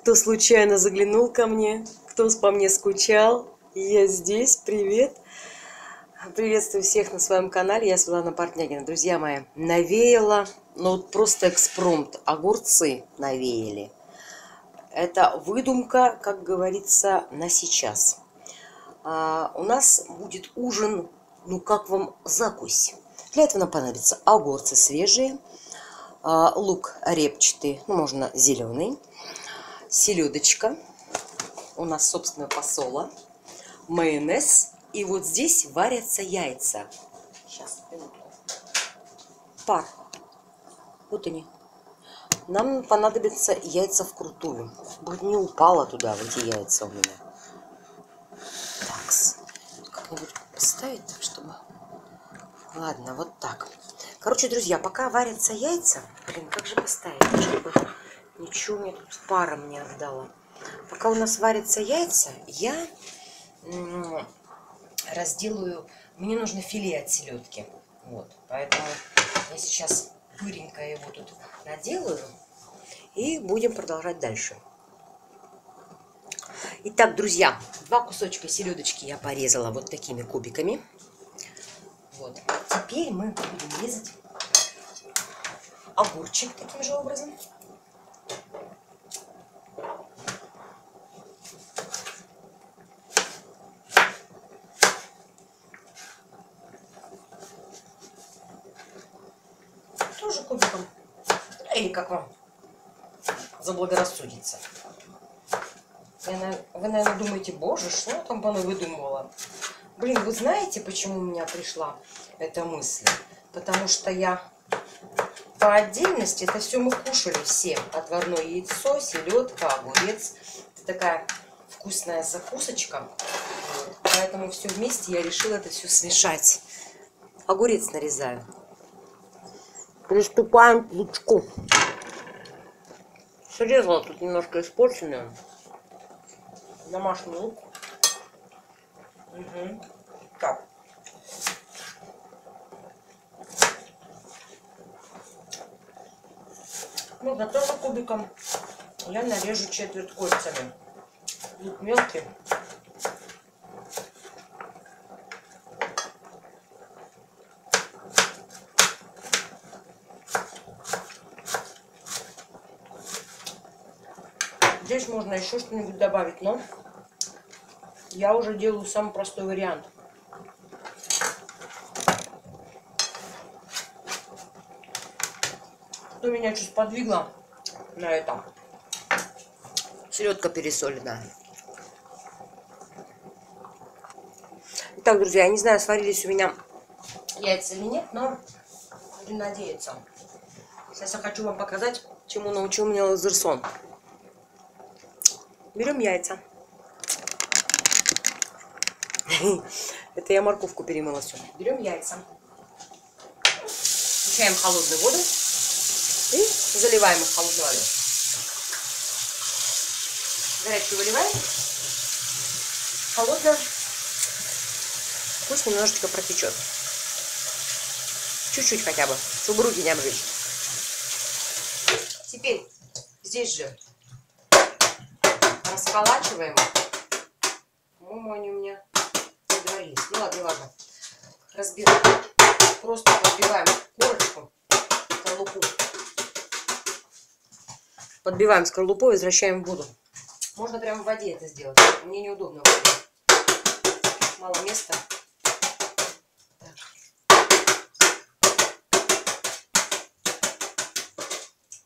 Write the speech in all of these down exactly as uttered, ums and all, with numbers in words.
кто случайно заглянул ко мне, кто по мне скучал, я здесь, привет! Приветствую всех на своем канале, я Светлана Портнягина. Друзья мои, навеяла, ну вот просто экспромт, огурцы навеяли. Это выдумка, как говорится, на сейчас. А, у нас будет ужин, ну как вам, закусь. Для этого нам понадобятся огурцы свежие, а, лук репчатый, ну можно зеленый, селедочка, у нас собственно посола, майонез. И вот здесь варятся яйца. Сейчас, минуту. Пар. Вот они. Нам понадобятся яйца вкрутую. Будет не упало туда, в эти яйца у меня. Такс. Как-нибудь поставить, так чтобы... Ладно, вот так. Короче, друзья, пока варятся яйца... Блин, как же поставить, чтобы ничего мне тут паром не отдало. Пока у нас варятся яйца, я... разделаю, мне нужно филе от селедки, вот, поэтому я сейчас быренько его тут наделаю и будем продолжать дальше. Итак, друзья, два кусочка селедочки я порезала вот такими кубиками, вот, теперь мы будем резать огурчик таким же образом. Кубиком, или как вам заблагорассудится. Вы, наверное, думаете, боже, что там она выдумывала. Блин, вы знаете, почему у меня пришла эта мысль? Потому что я по отдельности, это все мы кушали все. Отварное яйцо, селедка, огурец. Это такая вкусная закусочка. Поэтому все вместе я решила это все смешать. Огурец нарезаю. Приступаем к лучку. Срезала тут немножко испорченную. Домашний лук. Угу. Так. Можно тоже кубиком. Я нарежу четверть кольцами. Лук мелкий. Здесь можно еще что-нибудь добавить, но я уже делаю самый простой вариант. Что меня чуть подвигло на это? Селедка пересоленная. Итак, друзья, я не знаю, сварились у меня яйца или нет, но будем надеяться. Сейчас я хочу вам показать, чему научил меня Лазерсон. Берем яйца. Это я морковку перемыла все. Берем яйца. Включаем холодную воду и заливаем их холодной водой. Горячую выливаем. Холодно. Пусть немножечко протечет. Чуть-чуть хотя бы, чтобы руки не обжечь. Теперь здесь же расколачиваем. По-моему, они у меня подварились. Ну ладно, ладно. Разбиваем. Просто подбиваем корочку, скорлупу. Подбиваем скорлупу и возвращаем в воду. Можно прямо в воде это сделать. Мне неудобно. Мало места. Так.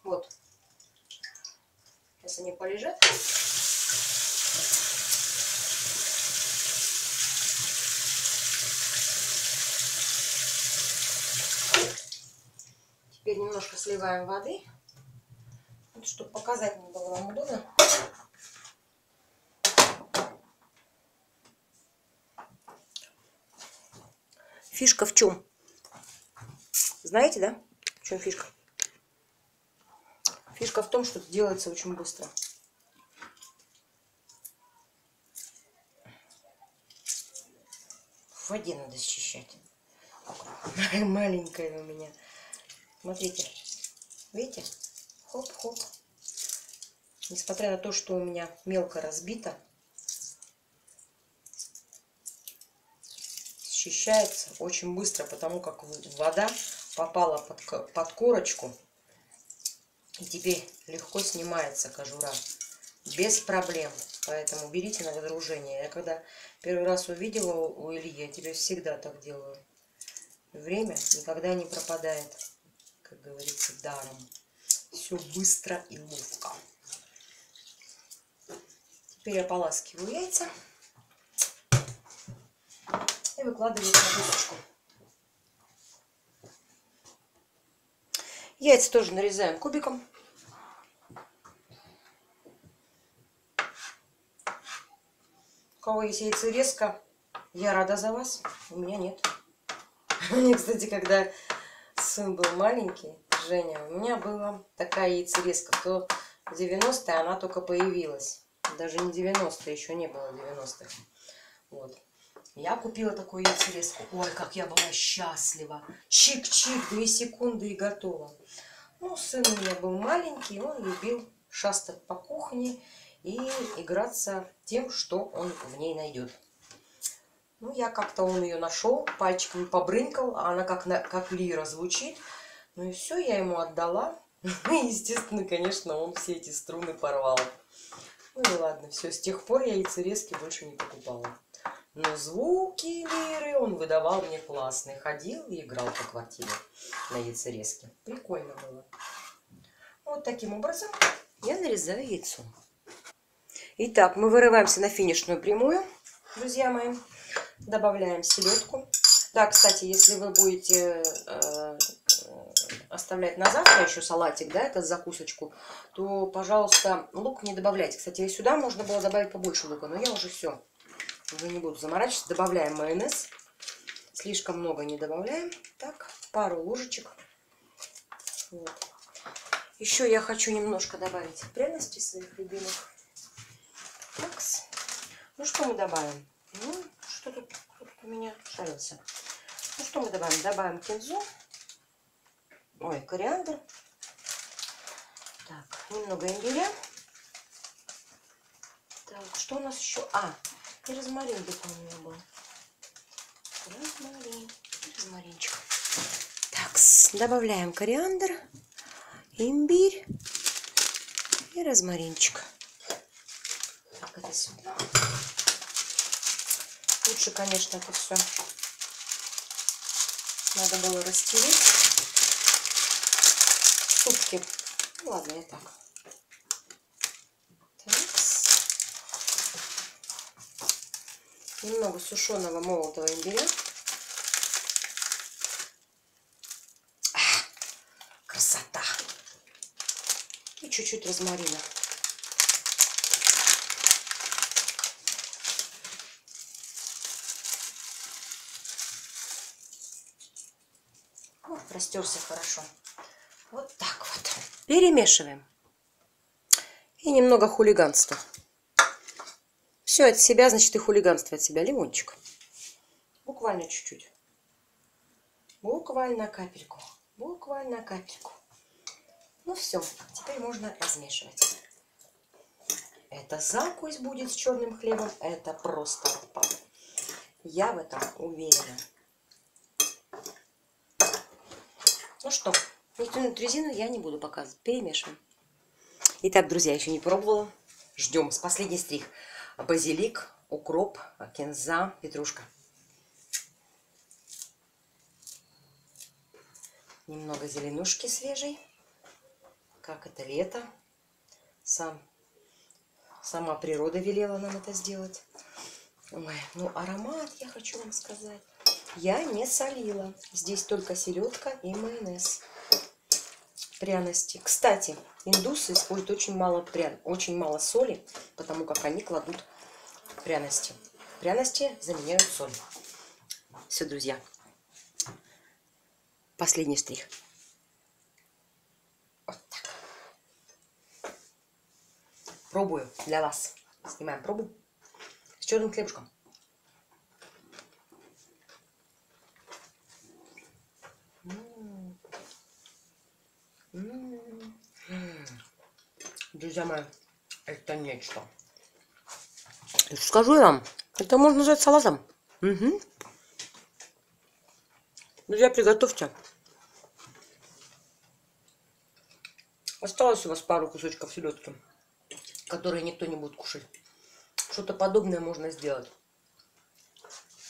Вот. Сейчас они полежат. Теперь немножко сливаем воды, вот, чтобы показать не было вам удобно. Фишка в чем? Знаете, да? В чем фишка? Фишка в том, что это делается очень быстро. В воде надо счищать. Маленькая у меня. Смотрите, видите, хоп-хоп, Несмотря на то, что у меня мелко разбито, счищается очень быстро, потому как вода попала под, под корочку, и теперь легко снимается кожура, без проблем. Поэтому берите на вооружение. Я когда первый раз увидела у Ильи, я теперь всегда так делаю. Время никогда не пропадает, как говорится, даром. Все быстро и ловко. Теперь я ополаскиваю яйца и выкладываю на досочку. Яйца тоже нарезаем кубиком. У кого есть яйцерезка, я рада за вас, у меня нет. У меня, кстати, когда сын был маленький, Женя, у меня была такая яйцерезка, то в девяностые она только появилась. Даже не девяностые, еще не было девяностых. Вот. Я купила такую яйцерезку. Ой, как я была счастлива. Чик-чик, две секунды и готово. Ну, сын у меня был маленький, он любил шастать по кухне и играться тем, что он в ней найдет. Ну, я как-то он ее нашел, пальчиками побрынкал, а она как, на, как лира звучит. Ну и все, я ему отдала. И, естественно, конечно, он все эти струны порвал. Ну и ладно, все, с тех пор я яйцерезки больше не покупала. Но звуки лиры он выдавал мне классные. Ходил и играл по квартире на яйцерезке. Прикольно было. Вот таким образом я нарезаю яйцо. Итак, мы вырываемся на финишную прямую, друзья мои. Добавляем селедку. Да, кстати, если вы будете э, оставлять на завтра еще салатик, да, это закусочку, то, пожалуйста, лук не добавляйте. Кстати, сюда можно было добавить побольше лука, но я уже все, уже не буду заморачиваться. Добавляем майонез. Слишком много не добавляем. Так, пару ложечек. Вот. Еще я хочу немножко добавить пряностей своих любимых. Такс. Ну, что мы добавим? Ну, что тут, кто тут у меня шарился? Ну, что мы добавим? Добавим кинзу. Ой, кориандр. Так, немного имбиря. Так, что у нас еще? А, и розмарин где-то у меня был. Розмарин. Розмаринчик. Такс. Добавляем кориандр, имбирь и розмаринчик. Так, это сюда. Лучше, конечно, это все надо было растереть. Супки. Ну, ладно, я так. так. Немного сушеного молотого имбиря. А, красота! И чуть-чуть розмарина. Растерся хорошо. Вот так вот. Перемешиваем. И немного хулиганства. Все от себя, значит, и хулиганство от себя. Лимончик. Буквально чуть-чуть. Буквально капельку. Буквально капельку. Ну все. Теперь можно размешивать. Это закусь будет с черным хлебом. Это просто отпад. Я в этом уверена. Ну что, нефтяную резину я не буду показывать. Перемешиваем. Итак, друзья, еще не пробовала. Ждем. С последний стрих. Базилик, укроп, кинза, петрушка. Немного зеленушки свежей. Как это лето. Сам, сама природа велела нам это сделать. Ой, ну, аромат, я хочу вам сказать. Я не солила. Здесь только селедка и майонез. Пряности. Кстати, индусы используют очень мало, пря... очень мало соли, потому как они кладут пряности. Пряности заменяют соль. Все, друзья. Последний штрих. Вот так. Пробую для вас. Снимаем пробу. С черным хлебушком. Друзья мои, Это нечто. Скажу я вам, это можно назвать салатом. Угу. Друзья, приготовьте. Осталось у вас пару кусочков селедки, которые никто не будет кушать. Что-то подобное можно сделать.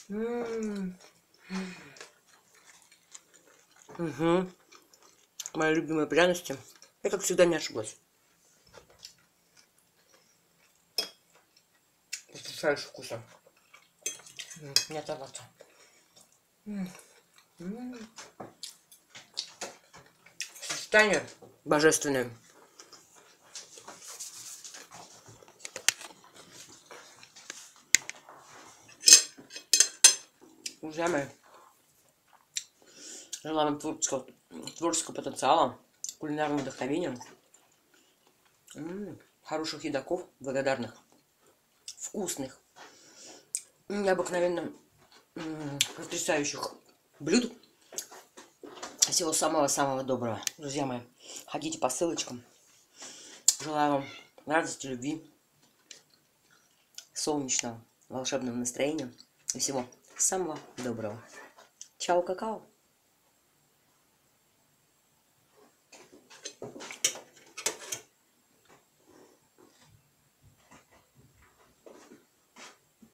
М-м-м. Угу. Мои любимые пряности. Я, как всегда, не ошиблась. Потрясающе вкусно. Не оторваться. Сочетание божественное. Друзья мои, желаю вам творческого, творческого потенциала, кулинарного вдохновения, м-м, хороших едоков, благодарных, вкусных, необыкновенно м-м, потрясающих блюд. Всего самого-самого доброго. Друзья мои, ходите по ссылочкам. Желаю вам радости, любви, солнечного, волшебного настроения и всего самого доброго. Чао, какао!